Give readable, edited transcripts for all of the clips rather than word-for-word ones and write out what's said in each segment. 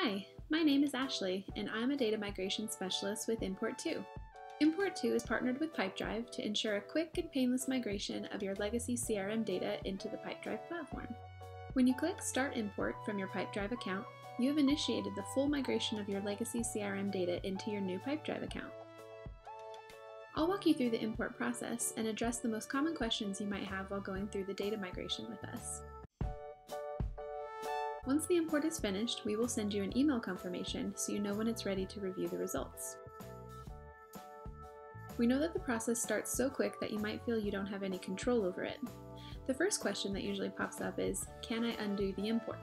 Hi, my name is Ashley, and I'm a data migration specialist with Import2. Import2 is partnered with Pipedrive to ensure a quick and painless migration of your legacy CRM data into the Pipedrive platform. When you click Start Import from your Pipedrive account, you have initiated the full migration of your legacy CRM data into your new Pipedrive account. I'll walk you through the import process and address the most common questions you might have while going through the data migration with us. Once the import is finished, we will send you an email confirmation so you know when it's ready to review the results. We know that the process starts so quick that you might feel you don't have any control over it. The first question that usually pops up is, can I undo the import?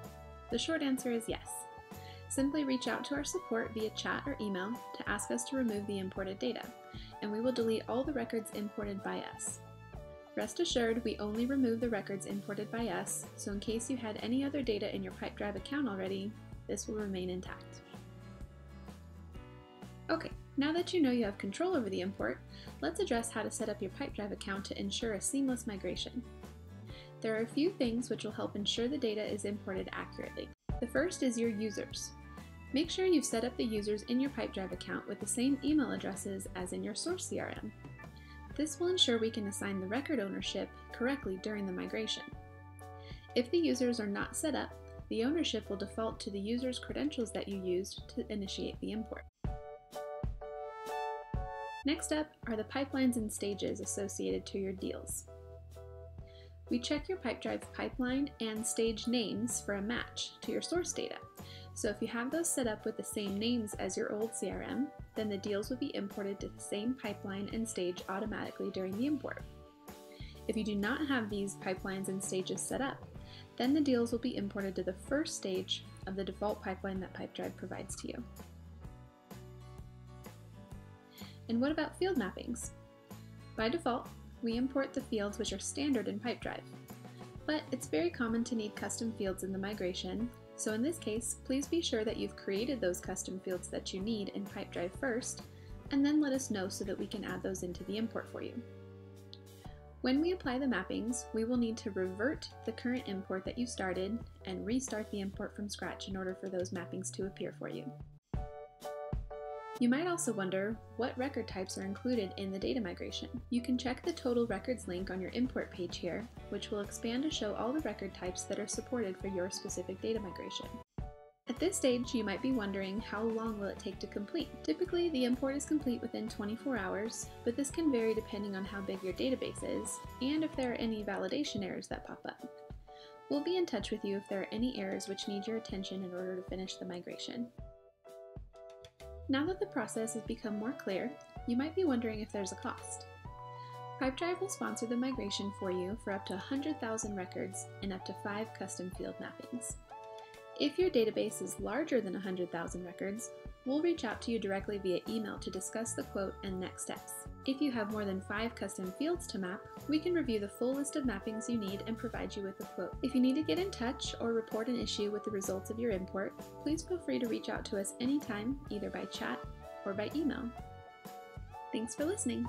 The short answer is yes. Simply reach out to our support via chat or email to ask us to remove the imported data, and we will delete all the records imported by us. Rest assured, we only remove the records imported by us, so in case you had any other data in your Pipedrive account already, this will remain intact. Okay, now that you know you have control over the import, let's address how to set up your Pipedrive account to ensure a seamless migration. There are a few things which will help ensure the data is imported accurately. The first is your users. Make sure you've set up the users in your Pipedrive account with the same email addresses as in your source CRM. This will ensure we can assign the record ownership correctly during the migration. If the users are not set up, the ownership will default to the user's credentials that you used to initiate the import. Next up are the pipelines and stages associated to your deals. We check your Pipedrive pipeline and stage names for a match to your source data. So if you have those set up with the same names as your old CRM, then the deals will be imported to the same pipeline and stage automatically during the import. If you do not have these pipelines and stages set up, then the deals will be imported to the first stage of the default pipeline that Pipedrive provides to you. And what about field mappings? By default, we import the fields which are standard in Pipedrive, but it's very common to need custom fields in the migration, so in this case, please be sure that you've created those custom fields that you need in Pipedrive first, and then let us know so that we can add those into the import for you. When we apply the mappings, we will need to revert the current import that you started and restart the import from scratch in order for those mappings to appear for you. You might also wonder what record types are included in the data migration. You can check the Total Records link on your import page here, which will expand to show all the record types that are supported for your specific data migration. At this stage, you might be wondering how long will it take to complete. Typically, the import is complete within 24 hours, but this can vary depending on how big your database is and if there are any validation errors that pop up. We'll be in touch with you if there are any errors which need your attention in order to finish the migration. Now that the process has become more clear, you might be wondering if there's a cost. Pipedrive will sponsor the migration for you for up to 100,000 records and up to 5 custom field mappings. If your database is larger than 100,000 records, we'll reach out to you directly via email to discuss the quote and next steps. If you have more than 5 custom fields to map, we can review the full list of mappings you need and provide you with a quote. If you need to get in touch or report an issue with the results of your import, please feel free to reach out to us anytime, either by chat or by email. Thanks for listening.